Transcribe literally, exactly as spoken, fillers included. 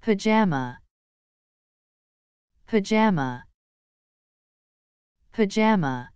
Pajama, pajama, pajama.